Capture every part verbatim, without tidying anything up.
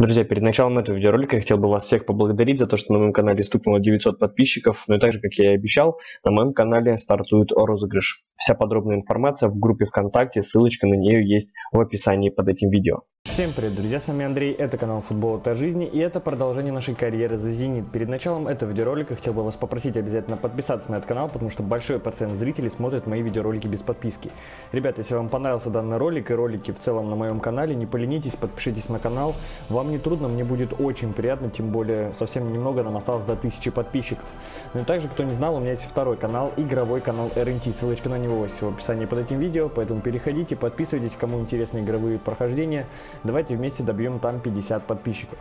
Друзья, перед началом этого видеоролика я хотел бы вас всех поблагодарить за то, что на моем канале стукнуло девятьсот подписчиков. Ну и также, как я и обещал, на моем канале стартует розыгрыш. Вся подробная информация в группе ВКонтакте, ссылочка на нее есть в описании под этим видео. Всем привет, друзья, с вами Андрей, это канал Футбол Из Жизни и это продолжение нашей карьеры за Зенит. Перед началом этого видеоролика хотел бы вас попросить обязательно подписаться на этот канал, потому что большой процент зрителей смотрит мои видеоролики без подписки. Ребята, если вам понравился данный ролик и ролики в целом на моем канале, не поленитесь, подпишитесь на канал, вам не трудно, мне будет очень приятно, тем более совсем немного нам осталось до тысячи подписчиков. Ну и также, кто не знал, у меня есть второй канал, игровой канал эр эн ти, ссылочка на него в описании под этим видео, поэтому переходите, подписывайтесь, кому интересны игровые прохождения. Давайте вместе добьем там пятьдесят подписчиков.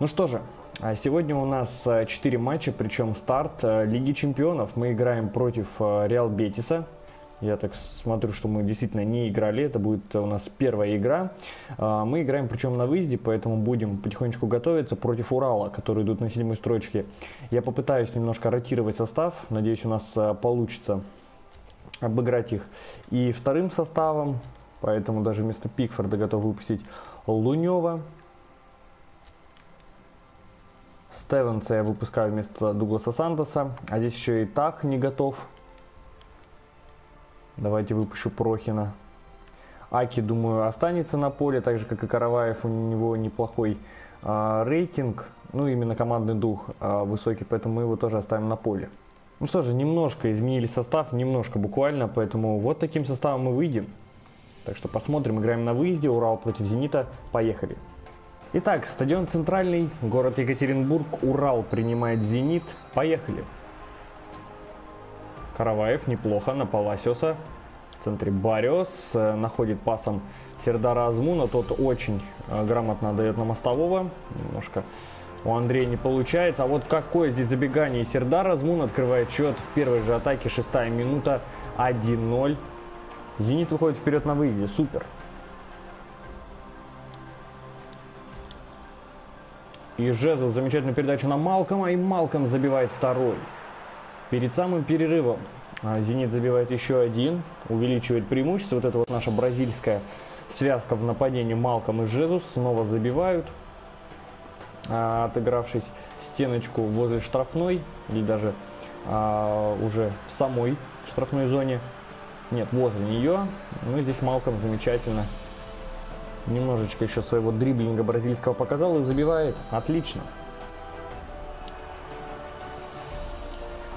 Ну что же, сегодня у нас четыре матча, причем старт Лиги Чемпионов. Мы играем против Реал Бетиса. Я так смотрю, что мы действительно не играли. Это будет у нас первая игра. Мы играем причем на выезде, поэтому будем потихонечку готовиться против Урала, которые идут на седьмой строчке. Я попытаюсь немножко ротировать состав. Надеюсь, у нас получится обыграть их и вторым составом, поэтому даже вместо Пикфорда готов выпустить Лунева. Стевенса я выпускаю вместо Дугласа Сантоса, а здесь еще и так не готов. Давайте выпущу Прохина. Аки, думаю, останется на поле, так же как и Караваев, у него неплохой а, рейтинг, ну именно командный дух а, высокий, поэтому мы его тоже оставим на поле. Ну что же, немножко изменили состав, немножко буквально, поэтому вот таким составом мы выйдем. Так что посмотрим, играем на выезде, Урал против Зенита, поехали. Итак, стадион Центральный, город Екатеринбург, Урал принимает Зенит, поехали. Караваев неплохо на Паласиоса, в центре Баррес, находит пасом Сердара Азмуна, тот очень грамотно отдает на Мостового, немножко... У Андрея не получается. А вот какое здесь забегание. Сердар Азмун открывает счет в первой же атаке. Шестая минута. один ноль. Зенит выходит вперед на выезде. Супер. И Жезус замечательную передачу на Малкома. И Малком забивает второй. Перед самым перерывом Зенит забивает еще один. Увеличивает преимущество. Вот это вот наша бразильская связка в нападении. Малком и Жезус снова забивают, отыгравшись в стеночку возле штрафной или даже а, уже в самой штрафной зоне, нет, возле нее. Ну и здесь Малком замечательно немножечко еще своего дриблинга бразильского показал и забивает. Отлично.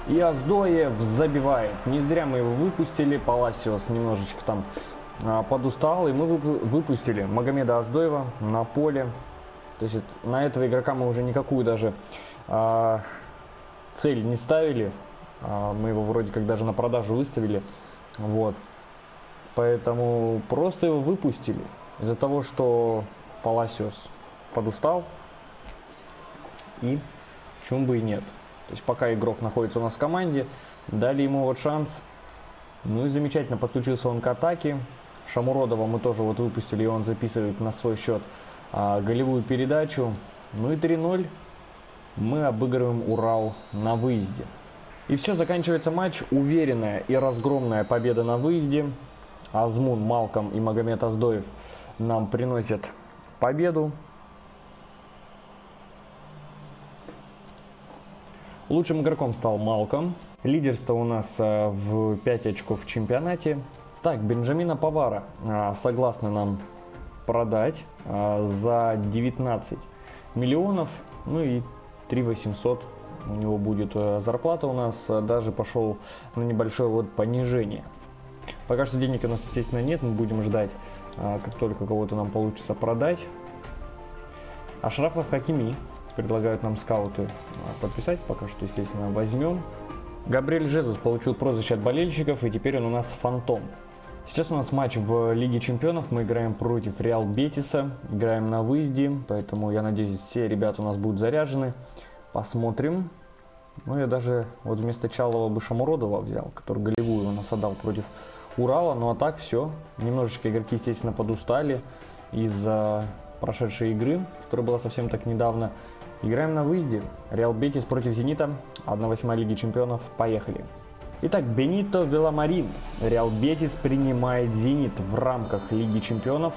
И Оздоев забивает. Не зря мы его выпустили. Паласиос немножечко там а, подустал, и мы выпустили Магомеда Оздоева на поле. То есть на этого игрока мы уже никакую даже а, цель не ставили. А, мы его вроде как даже на продажу выставили. Вот. Поэтому просто его выпустили. Из-за того, что Паласиос подустал. И почему бы и нет. То есть пока игрок находится у нас в команде, дали ему вот шанс. Ну и замечательно подключился он к атаке. Шамуродова мы тоже вот выпустили, и он записывает на свой счет голевую передачу. Ну и три ноль. Мы обыгрываем Урал на выезде. И все, заканчивается матч. Уверенная и разгромная победа на выезде. Азмун, Малком и Магомед Оздоев нам приносят победу. Лучшим игроком стал Малком. Лидерство у нас в пять очков в чемпионате. Так, Бенджамина Повара согласно нам продать а, за девятнадцать миллионов, ну и три восемьсот у него будет а, зарплата. У нас а, даже пошел на небольшое вот понижение. Пока что денег у нас, естественно, нет, мы будем ждать, а, как только кого-то нам получится продать. А Шрафа Хакими предлагают нам скауты подписать, пока что, естественно, возьмем. Габриэль Жезус получил прозвище от болельщиков, и теперь он у нас фантом. Сейчас у нас матч в Лиге Чемпионов, мы играем против Реал Бетиса, играем на выезде, поэтому я надеюсь, все ребята у нас будут заряжены. Посмотрим. Ну, я даже вот вместо Чалова бы Шамуродова взял, который голевую у нас отдал против Урала. Ну, а так все. Немножечко игроки, естественно, подустали из-за прошедшей игры, которая была совсем так недавно. Играем на выезде. Реал Бетис против Зенита, одна восьмая Лиги Чемпионов. Поехали. Итак, Бенито Виламарин. Реал Бетис принимает Зенит в рамках Лиги Чемпионов.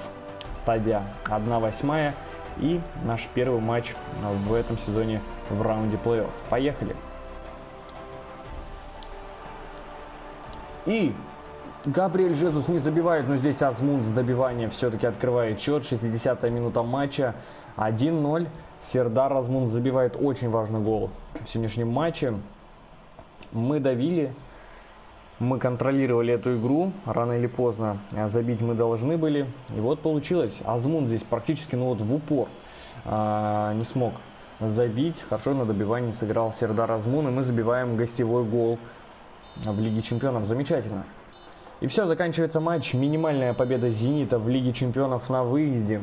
Стадия одна восьмая. и наш первый матч в этом сезоне в раунде плей-офф. Поехали! И Габриэль Жезус не забивает, но здесь Азмун с добиванием все-таки открывает счет. шестидесятая минута матча, один ноль. Сердар Азмун забивает очень важный гол в сегодняшнем матче. Мы давили, мы контролировали эту игру, рано или поздно забить мы должны были. И вот получилось, Азмун здесь практически ну вот в упор а, не смог забить. Хорошо на добивании сыграл Сердар Азмун, и мы забиваем гостевой гол в Лиге Чемпионов. Замечательно. И все, заканчивается матч. Минимальная победа «Зенита» в Лиге Чемпионов на выезде.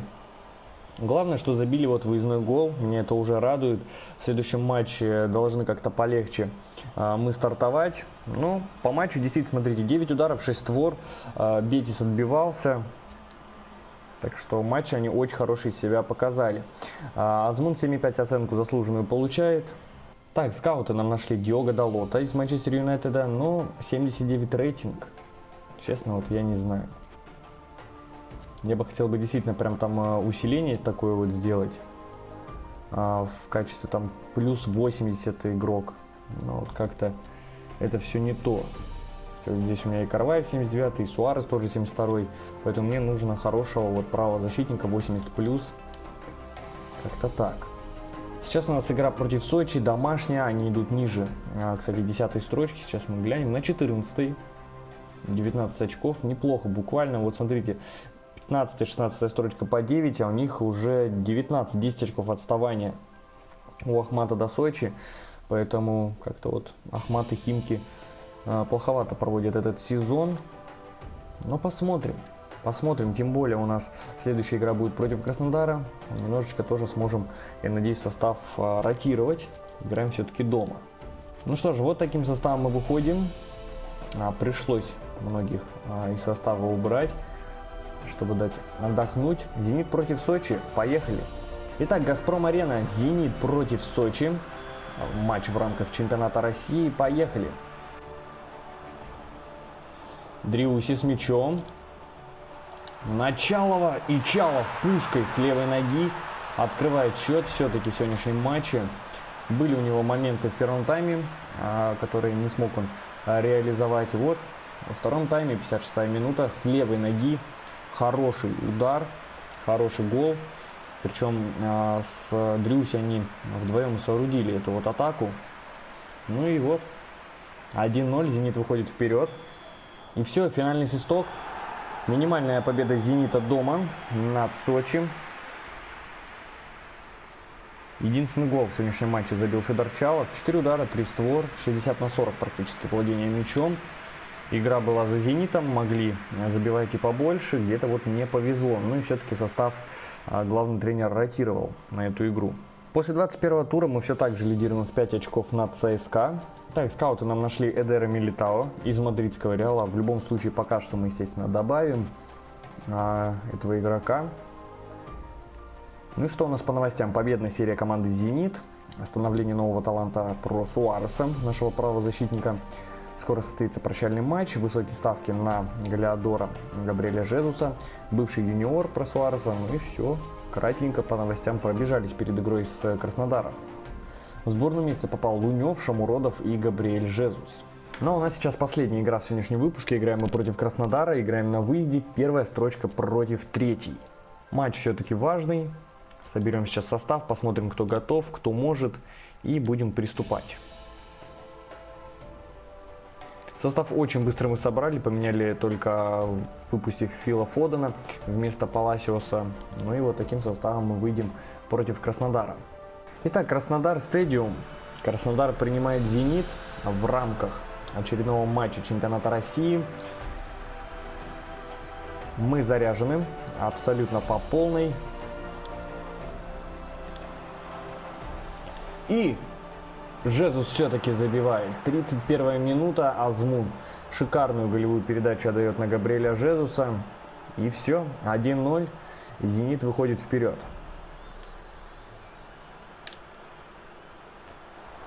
Главное, что забили вот выездной гол. Меня это уже радует. В следующем матче должны как-то полегче а, мы стартовать. Ну, по матчу действительно, смотрите, девять ударов, шесть твор. А, Бетис отбивался. Так что матчи они очень хорошие себя показали. А, Азмун семь и пять оценку заслуженную получает. Так, скауты нам нашли Диога Далота из Манчестер Юнайтеда. Но семьдесят девять рейтинг. Честно, вот я не знаю. Я бы хотел бы действительно прям там усиление такое вот сделать. А, в качестве там плюс восемьдесят игрок. Но вот как-то это все не то. Здесь у меня и Караваев семьдесят девятый, и Суарес тоже семьдесят второй. Поэтому мне нужно хорошего вот правозащитника восемьдесят плюс. Как-то так. Сейчас у нас игра против Сочи, домашняя, они идут ниже. А, кстати, десятой строчки, сейчас мы глянем на четырнадцатой. девятнадцать очков, неплохо, буквально, вот смотрите, пятнадцатая шестнадцатая строчка по девять, а у них уже девятнадцать, десять очков отставания у Ахмата до Сочи, поэтому как-то вот Ахмат и Химки а, плоховато проводят этот сезон, но посмотрим, посмотрим, тем более у нас следующая игра будет против Краснодара, немножечко тоже сможем, я надеюсь, состав а, ротировать, играем все-таки дома. Ну что ж, вот таким составом мы выходим, а, пришлось многих а, из состава убрать, чтобы дать отдохнуть. Зенит против Сочи. Поехали. Итак, Газпром-арена. Зенит против Сочи. Матч в рамках чемпионата России. Поехали. Дриусси с мячом. Началова и Чалов пушкой с левой ноги открывает счет. Все-таки в сегодняшнем матче были у него моменты в первом тайме, которые не смог он реализовать. И вот во втором тайме, пятьдесят шестая минута, с левой ноги хороший удар, хороший гол. Причем э, с Дрюси они вдвоем соорудили эту вот атаку. Ну и вот один ноль, Зенит выходит вперед. И все, финальный свисток. Минимальная победа Зенита дома над Сочи. Единственный гол в сегодняшнем матче забил Фёдор Чалов. четыре удара, три в створ, шестьдесят на сорок практически владение мячом. Игра была за «Зенитом», могли забивать и побольше, где-то вот не повезло. Ну и все-таки состав главный тренер ротировал на эту игру. После двадцать первого тура мы все так же лидируем в пять очков над ЦСКА. Так, скауты нам нашли Эдера Милитао из мадридского Реала. В любом случае пока что мы, естественно, добавим а, этого игрока. Ну и что у нас по новостям? Победная серия команды «Зенит». Становление нового таланта про Суареса, нашего правозащитника. Скоро состоится прощальный матч, высокие ставки на голеадора Габриэля Жезуса, бывший юниор про Суареса, ну и все, кратенько по новостям пробежались перед игрой с Краснодаром. В сборную место попал Лунев, Шамуродов и Габриэль Жезус. Но у нас сейчас последняя игра в сегодняшнем выпуске, играем мы против Краснодара, играем на выезде, первая строчка против третьей. Матч все-таки важный, соберем сейчас состав, посмотрим, кто готов, кто может, и будем приступать. Состав очень быстро мы собрали, поменяли только выпустив Фила Фодена вместо Паласиоса. Ну и вот таким составом мы выйдем против Краснодара. Итак, Краснодар стадиум. Краснодар принимает Зенит в рамках очередного матча чемпионата России. Мы заряжены абсолютно по полной. И... Жезус все-таки забивает. тридцать первая минута. Азмун шикарную голевую передачу отдает на Габриэля Жезуса. И все. один ноль. Зенит выходит вперед.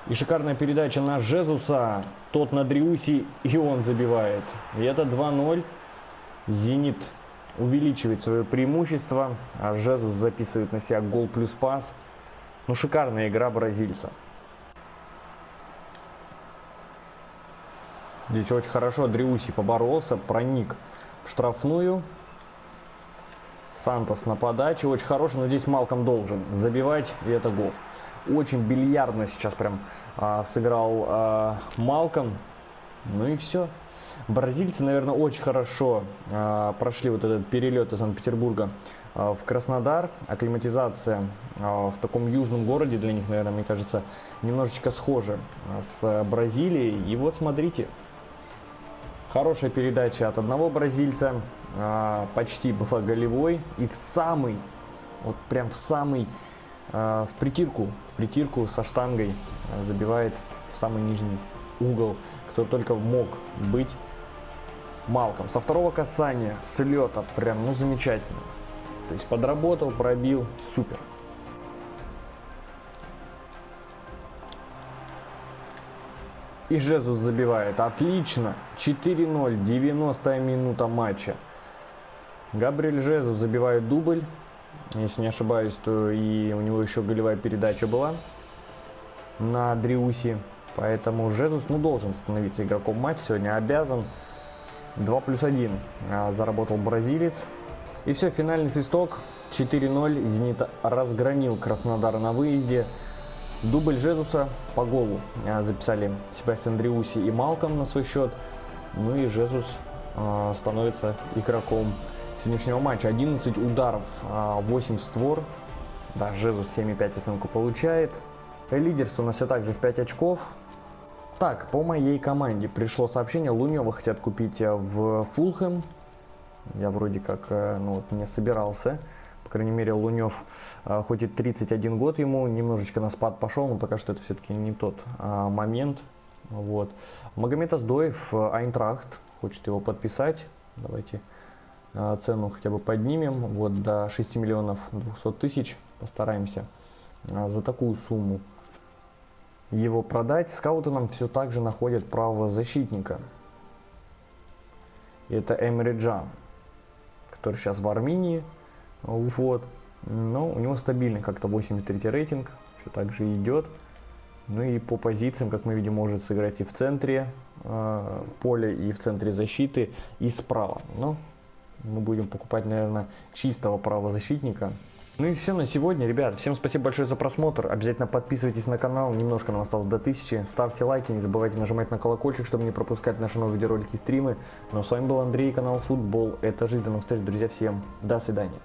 И шикарная передача на Жезуса. Тот на Дриусси. И он забивает. И это два ноль. Зенит увеличивает свое преимущество. А Жезус записывает на себя гол плюс пас. Ну, шикарная игра бразильца. Здесь очень хорошо Дриусси поборолся, проник в штрафную. Сантос на подаче. Очень хороший, но здесь Малком должен забивать, и это гол. Очень бильярдно сейчас прям а, сыграл а, Малком. Ну и все. Бразильцы, наверное, очень хорошо а, прошли вот этот перелет из Санкт-Петербурга а, в Краснодар. Акклиматизация а, в таком южном городе для них, наверное, мне кажется, немножечко схожа с Бразилией. И вот смотрите, хорошая передача от одного бразильца, а, почти была голевой. И в самый, вот прям в самый, а, в притирку, в притирку со штангой а, забивает в самый нижний угол, кто только мог быть, Малком. Со второго касания, с лета, прям, ну, замечательно. То есть подработал, пробил, супер. И Жезус забивает, отлично, четыре ноль, девяностая минута матча. Габриэль Жезус забивает дубль, если не ошибаюсь, то и у него еще голевая передача была на Дриусси. Поэтому Жезус, ну, должен становиться игроком матча, сегодня обязан. два плюс один заработал бразилец. И все, финальный свисток. четыре ноль. Зенит разгромил Краснодар на выезде. Дубль Жезуса по голу записали Себастьян Дриусси и Малком на свой счет. Ну и Жезус э, становится игроком сегодняшнего матча. одиннадцать ударов, восемь в створ. Да, Жезус семь и пять оценку получает. Лидерство у нас все так же в пять очков. Так, по моей команде пришло сообщение. Лунева хотят купить в Фулхэм. Я вроде как, ну, вот не собирался. По крайней мере, Лунев, хоть и тридцать один год ему, немножечко на спад пошел, но пока что это все-таки не тот а, момент. Вот. Магомед Оздоев, Айнтрахт, хочет его подписать. Давайте а, цену хотя бы поднимем. Вот до шести миллионов двухсот тысяч постараемся а, за такую сумму его продать. Скауты нам все так же находят правого защитника. Это Эмре Джан, который сейчас в Армении. Вот. Но у него стабильно как-то восемьдесят третий рейтинг. Все так же идет. Ну и по позициям, как мы видим, может сыграть и в центре э, поля, и в центре защиты, и справа. Но мы будем покупать, наверное, чистого правозащитника. Ну и все на сегодня, ребят. Всем спасибо большое за просмотр. Обязательно подписывайтесь на канал. Немножко нам осталось до тысячи. Ставьте лайки, не забывайте нажимать на колокольчик, чтобы не пропускать наши новые видеоролики и стримы. Ну а с вами был Андрей, канал Футбол. Это жизнь. До новых встреч, друзья. Всем до свидания.